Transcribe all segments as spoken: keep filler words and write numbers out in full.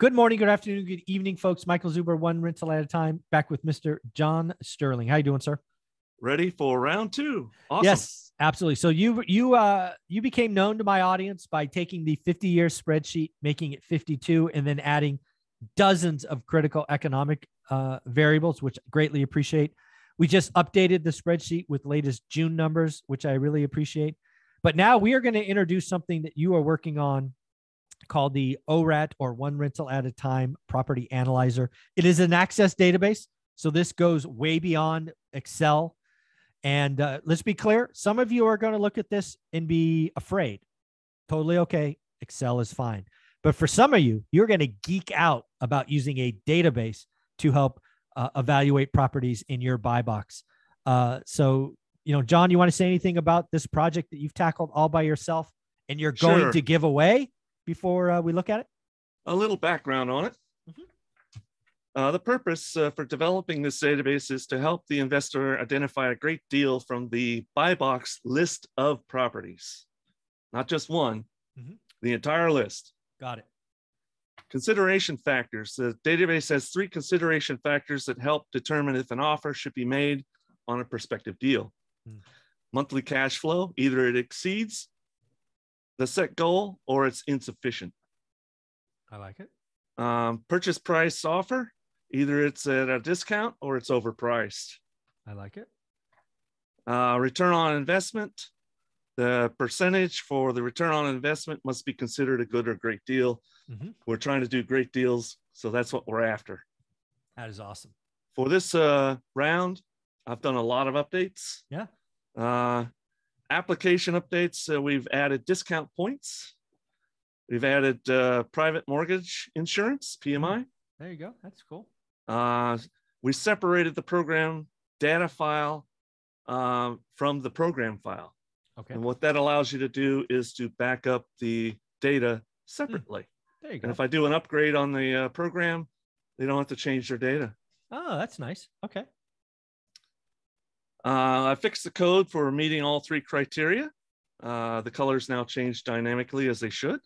Good morning, good afternoon, good evening, folks. Michael Zuber, One Rental at a Time, back with Mister John Sterling. How you doing, sir? Ready for round two. Awesome. Yes, absolutely. So you you uh, you became known to my audience by taking the fifty-year spreadsheet, making it fifty-two, and then adding dozens of critical economic uh, variables, which I greatly appreciate. We just updated the spreadsheet with latest June numbers, which I really appreciate. But now we are going to introduce something that you are working on called the O R A T, or One Rental at a Time Property Analyzer. It is an Access database, so this goes way beyond Excel. And uh, let's be clear, some of you are going to look at this and be afraid. Totally okay, Excel is fine. But for some of you, you're going to geek out about using a database to help uh, evaluate properties in your buy box. Uh, so, you know, John, you want to say anything about this project that you've tackled all by yourself and you're going Sure. to give away before uh, we look at it? A little background on it. Mm-hmm. Uh, the purpose uh, for developing this database is to help the investor identify a great deal from the buy box list of properties. Not just one, mm-hmm. the entire list. Got it. Consideration factors. The database has three consideration factors that help determine if an offer should be made on a prospective deal. Mm. Monthly cash flow, either it exceeds the set goal or it's insufficient. I like it. Um, purchase price offer, either it's at a discount or it's overpriced. I like it. Uh, return on investment, the percentage for the return on investment must be considered a good or great deal. Mm-hmm. We're trying to do great deals, so that's what we're after. That is awesome. For this uh, round, I've done a lot of updates. Yeah. Uh, Application updates, uh, we've added discount points. We've added uh, private mortgage insurance, P M I. There you go. That's cool. Uh, we separated the program data file uh, from the program file. Okay. And what that allows you to do is to back up the data separately. Mm. There you go. And if I do an upgrade on the uh, program, they don't have to change their data. Oh, that's nice. Okay. Uh, I fixed the code for meeting all three criteria. Uh, the colors now change dynamically as they should.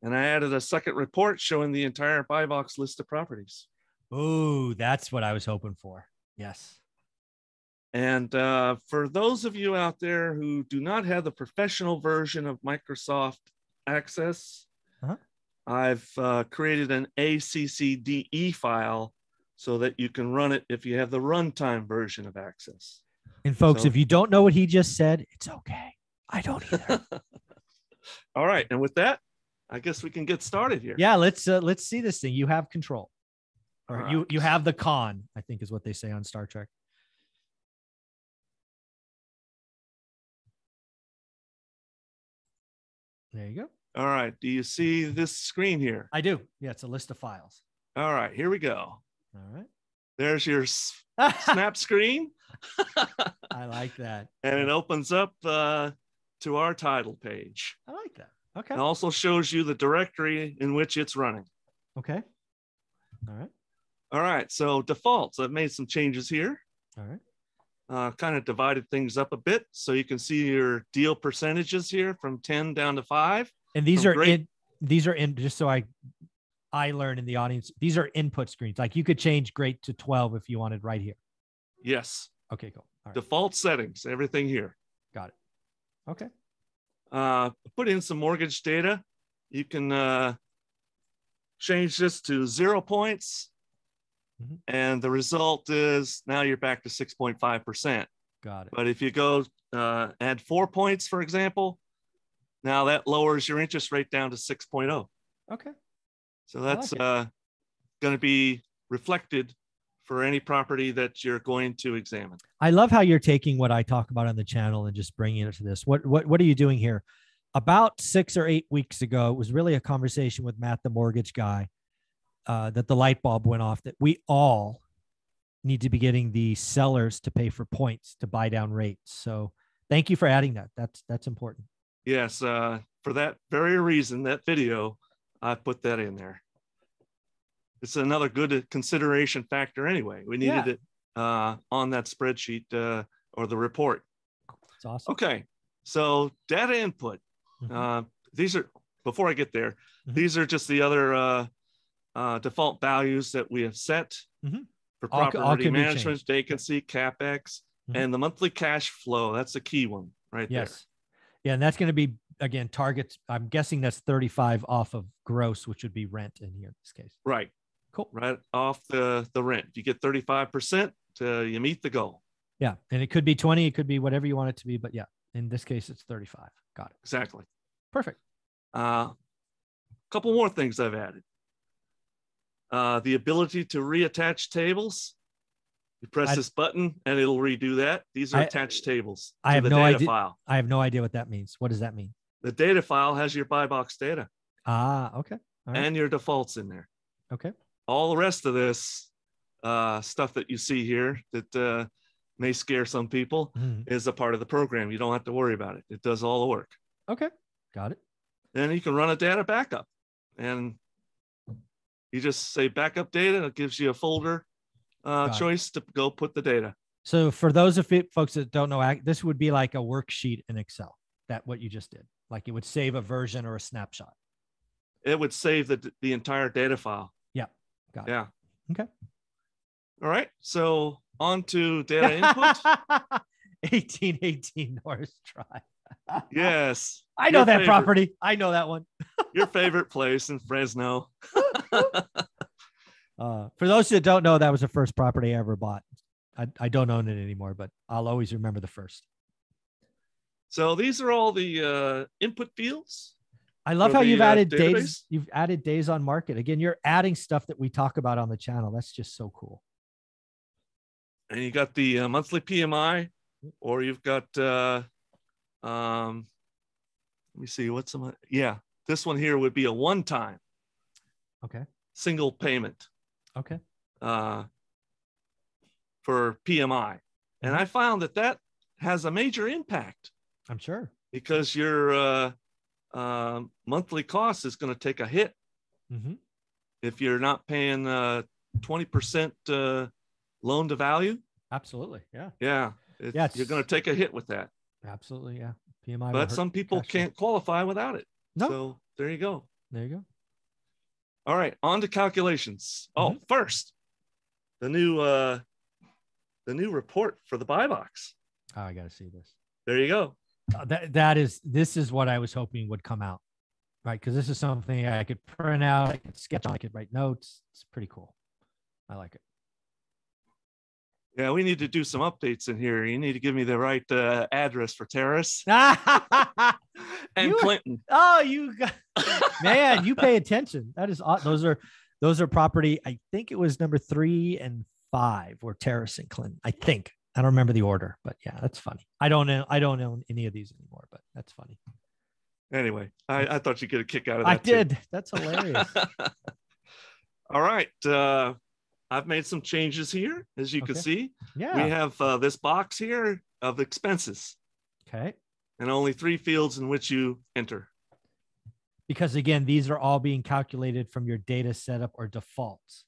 And I added a second report showing the entire buy box list of properties. Oh, that's what I was hoping for. Yes. And uh, for those of you out there who do not have the professional version of Microsoft Access, uh-huh. I've uh, created an A C C D E file so that you can run it if you have the runtime version of Access. And folks, so, if you don't know what he just said, it's okay. I don't either. All right. And with that, I guess we can get started here. Yeah, let's uh, let's see this thing. You have control. Or right. you, you have the con, I think is what they say on Star Trek. There you go. All right. Do you see this screen here? I do. Yeah, it's a list of files. All right. Here we go. All right. There's your snap screen. I like that. And it opens up uh, to our title page. I like that. Okay. It also shows you the directory in which it's running. Okay. All right. All right. So defaults. I've made some changes here. All right. Uh, kind of divided things up a bit. So you can see your deal percentages here from ten down to five. And these are in, these are in, just so I... I learn in the audience, these are input screens. Like you could change great to twelve if you wanted right here. Yes. Okay, cool. All right. Default settings, everything here. Got it. Okay. Uh, put in some mortgage data. You can uh, change this to zero points. Mm-hmm. And the result is now you're back to six point five percent. Got it. But if you go uh, add four points, for example, now that lowers your interest rate down to six point oh. Okay. So that's like uh, going to be reflected for any property that you're going to examine. I love how you're taking what I talk about on the channel and just bringing it to this. What, what, what are you doing here? About six or eight weeks ago, it was really a conversation with Matt, the mortgage guy, uh, that the light bulb went off that we all need to be getting the sellers to pay for points to buy down rates. So thank you for adding that. That's, that's important. Yes. Uh, for that very reason, that video, I put that in there. It's another good consideration factor anyway. We needed yeah. it uh, on that spreadsheet uh, or the report. That's awesome. Okay, so data input. Mm-hmm. uh, these are, before I get there, mm-hmm. these are just the other uh, uh, default values that we have set mm-hmm. for property all, all management, vacancy, CapEx, mm-hmm. and the monthly cash flow. That's a key one right yes. there. Yeah, and that's going to be, again, targets. I'm guessing that's thirty-five off of gross, which would be rent in here in this case. Right. Cool. Right off the, the rent. You get thirty-five percent to you meet the goal. Yeah. And it could be twenty. It could be whatever you want it to be. But yeah, in this case, it's thirty-five. Got it. Exactly. Perfect. A uh, couple more things I've added. Uh, the ability to reattach tables. You press I, this button and it'll redo that. These are I, attached tables. I to have the no data idea. File. I have no idea what that means. What does that mean? The data file has your buy box data. Ah, okay. All right. And your defaults in there. Okay. All the rest of this uh, stuff that you see here that uh, may scare some people mm-hmm. is a part of the program. You don't have to worry about it. It does all the work. Okay. Got it. Then you can run a data backup, and you just say backup data, and it gives you a folder. Uh, choice to go put the data. So for those of it, folks that don't know, this would be like a worksheet in Excel, that what you just did, like it would save a version or a snapshot. It would save the, the entire data file. Yeah. Got yeah. it. Okay. All right. So on to data input. eighteen eighteen Norris Tribe. Yes. I know that favorite. property. I know that one. Your favorite place in Fresno. Uh, for those that don't know, that was the first property I ever bought. I, I don't own it anymore, but I'll always remember the first. So these are all the uh, input fields. I love how the, you've added uh, days. You've added days on market. Again, you're adding stuff that we talk about on the channel. That's just so cool. And you got the uh, monthly P M I, or you've got, uh, um, let me see, what's the, yeah, this one here would be a one-time okay. single payment. Okay. Uh, for P M I. And I found that that has a major impact. I'm sure. Because your uh, uh, monthly cost is going to take a hit. Mm-hmm. If you're not paying uh, twenty percent uh, loan to value. Absolutely. Yeah. Yeah. It's, yeah it's, you're going to take a hit with that. Absolutely. Yeah. P M I. But some people can't rate. qualify without it. No. So there you go. There you go. All right, on to calculations. Oh, mm-hmm. first, the new uh, the new report for the buy box. Oh, I got to see this. There you go. Uh, that that is this is what I was hoping would come out, right? Because this is something I could print out, I could sketch on, I could write notes. It's pretty cool. I like it. Yeah, we need to do some updates in here. You need to give me the right uh, address for Terrace and you, Clinton. Oh, you got. Man, you pay attention. That is odd. Those are those are property. I think it was number three and five were Terrace and Clinton. I think I don't remember the order, but yeah, that's funny. I don't know. I don't own any of these anymore, but that's funny. Anyway, I, I thought you'd get a kick out of that. I did. Too. That's hilarious. All right, uh, I've made some changes here, as you okay. can see. Yeah, we have uh, this box here of expenses. Okay, and only three fields in which you enter. Because again, these are all being calculated from your data setup or defaults.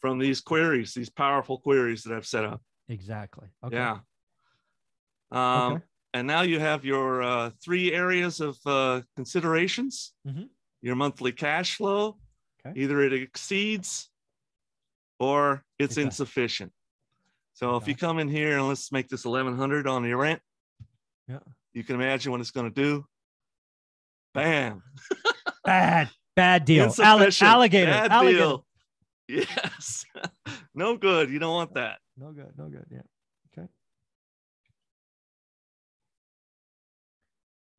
From these queries, these powerful queries that I've set up. Exactly. Okay. Yeah. Um, okay. And now you have your uh, three areas of uh, considerations. Mm-hmm. Your monthly cash flow, okay. either it exceeds or it's exactly. insufficient. So exactly. if you come in here and let's make this eleven hundred on your rent, yeah. you can imagine what it's going to do. Bam. bad, bad deal. Alli alligator. Bad alligator. Deal. Yes. No good. You don't want that. No good. No good. Yeah. Okay.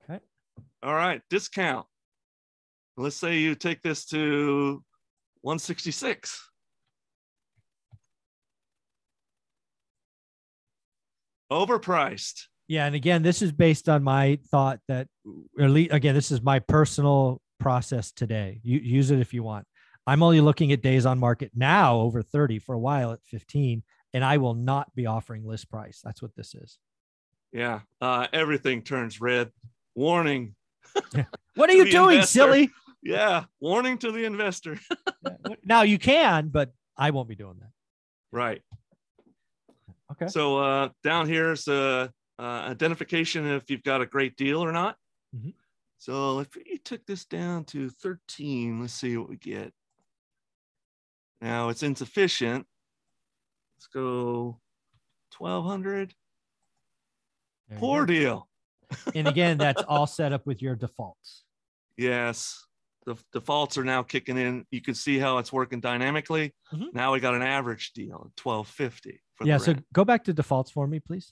Okay. All right. Discount. Let's say you take this to one sixty-six. Overpriced. Yeah. And again, this is based on my thought that, or at least, again, this is my personal process today. You use it if you want. I'm only looking at days on market now over thirty, for a while at fifteen, and I will not be offering list price. That's what this is. Yeah. Uh, everything turns red. Warning. What are you doing, investor. Silly? Yeah. Warning to the investor. Now you can, but I won't be doing that. Right. Okay. So uh, down here is uh, Uh, identification if you've got a great deal or not. Mm-hmm. So if you took this down to thirteen, let's see what we get. Now it's insufficient. Let's go twelve hundred. Poor deal. And again, that's all set up with your defaults. Yes. The defaults are now kicking in. You can see how it's working dynamically. Mm-hmm. Now we got an average deal at twelve fifty. Yeah. So go back to defaults for me, please.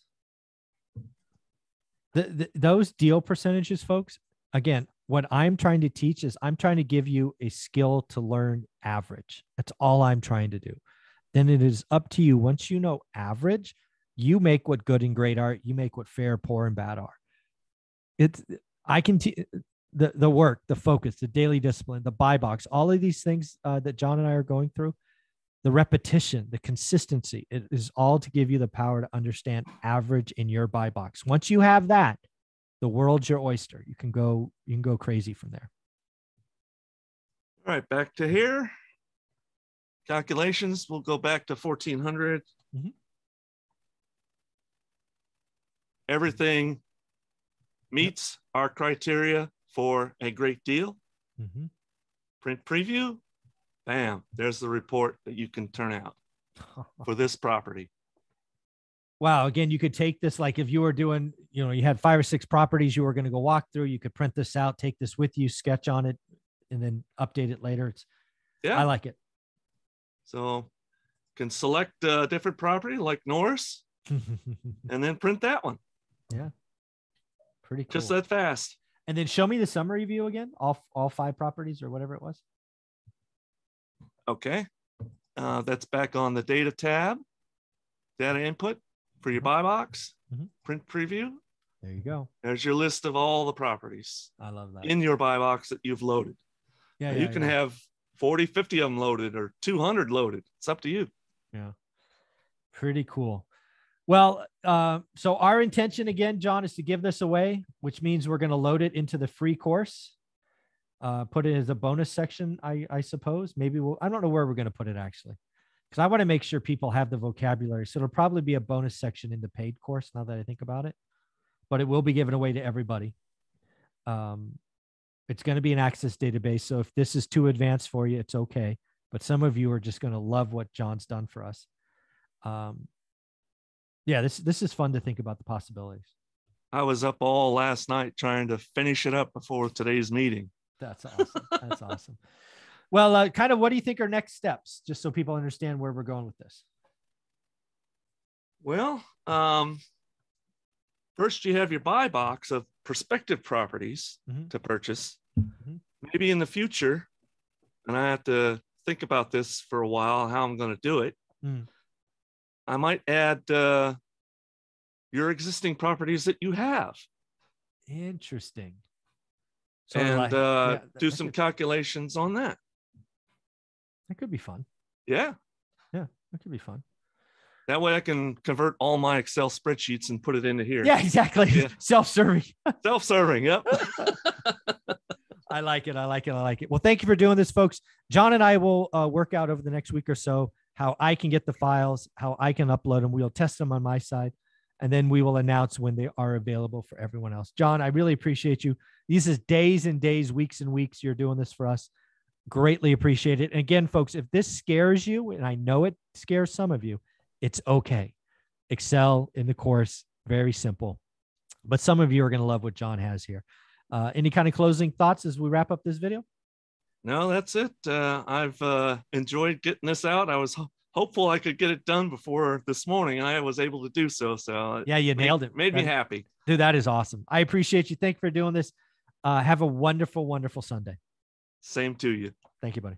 The, the, those deal percentages, folks, again, what I'm trying to teach is I'm trying to give you a skill to learn average. That's all I'm trying to do. Then it is up to you. Once you know average, you make what good and great are. You make what fair, poor, and bad are. It's I can t the the work, the focus, the daily discipline, the buy box, all of these things uh, that John and I are going through, the repetition, the consistency, it is all to give you the power to understand average in your buy box. Once you have that, the world's your oyster. You can go you can go crazy from there. All right, back to here. Calculations. We'll go back to fourteen hundred. Mm-hmm. Everything meets yep. our criteria for a great deal. Mm-hmm. Print preview, bam, there's the report that you can turn out for this property. Wow, again, you could take this, like if you were doing, you know, you had five or six properties you were going to go walk through, you could print this out, take this with you, sketch on it, and then update it later. It's, yeah. I like it. So can select a different property like Norris and then print that one. Yeah. Pretty cool. Just that fast. And then show me the summary view again, all, all five properties or whatever it was. Okay. Uh, that's back on the data tab, data input for your buy box, mm-hmm. print preview. There you go. There's your list of all the properties. I love that. In your buy box that you've loaded. Yeah. yeah you can yeah. have forty, fifty of them loaded or two hundred loaded. It's up to you. Yeah. Pretty cool. Well, uh, so our intention again, John, is to give this away, which means we're going to load it into the free course, uh, put it as a bonus section, I, I suppose. Maybe we'll, I don't know where we're going to put it actually, because I want to make sure people have the vocabulary. So it'll probably be a bonus section in the paid course now that I think about it, but it will be given away to everybody. Um, it's going to be an Access database. So if this is too advanced for you, it's okay. But some of you are just going to love what John's done for us. Um, Yeah, this this is fun to think about the possibilities. I was up all last night trying to finish it up before today's meeting. That's awesome. That's awesome. Well, uh, kind of what do you think are next steps, just so people understand where we're going with this? Well, um, first you have your buy box of prospective properties mm-hmm. to purchase. Mm-hmm. Maybe in the future, and I have to think about this for a while, how I'm going to do it. Mm. I might add uh, your existing properties that you have. Interesting. So and like, uh, yeah, that, do that some could, calculations on that. That could be fun. Yeah. Yeah, that could be fun. That way I can convert all my Excel spreadsheets and put it into here. Yeah, exactly. Yeah. Self-serving. Self-serving, yep. I like it. I like it. I like it. Well, thank you for doing this, folks. John and I will uh, work out over the next week or so how I can get the files, how I can upload them. We'll test them on my side, and then we will announce when they are available for everyone else. John, I really appreciate you. These is days and days, weeks and weeks. You're doing this for us. Greatly appreciate it. And again, folks, if this scares you, and I know it scares some of you, it's okay. Excel in the course, very simple. But some of you are going to love what John has here. Uh, any kind of closing thoughts as we wrap up this video? No, that's it. Uh, I've uh, enjoyed getting this out. I was ho hopeful I could get it done before this morning. I was able to do so. So yeah, you nailed it. Made me happy. Dude, that is awesome. I appreciate you. Thank you for doing this. Uh, have a wonderful, wonderful Sunday. Same to you. Thank you, buddy.